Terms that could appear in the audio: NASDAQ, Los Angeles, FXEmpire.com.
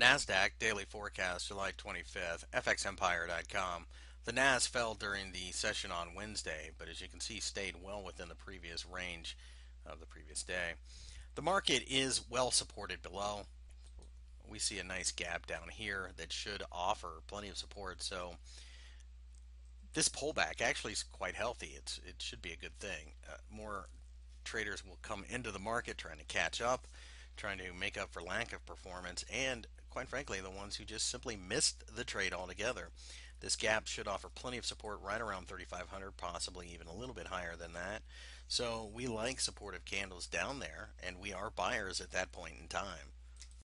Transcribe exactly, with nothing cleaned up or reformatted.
NASDAQ Daily Forecast, July twenty-fifth, F X Empire dot com. The N A S fell during the session on Wednesday, but as you can see, stayed well within the previous range of the previous day. The market is well supported below. We see a nice gap down here that should offer plenty of support, so this pullback actually is quite healthy. It's, it should be a good thing. Uh, more traders will come into the market trying to catch up, trying to make up for lack of performance, and quite frankly, the ones who just simply missed the trade altogether. This gap should offer plenty of support right around thirty-five hundred, possibly even a little bit higher than that. So we like supportive candles down there, and we are buyers at that point in time.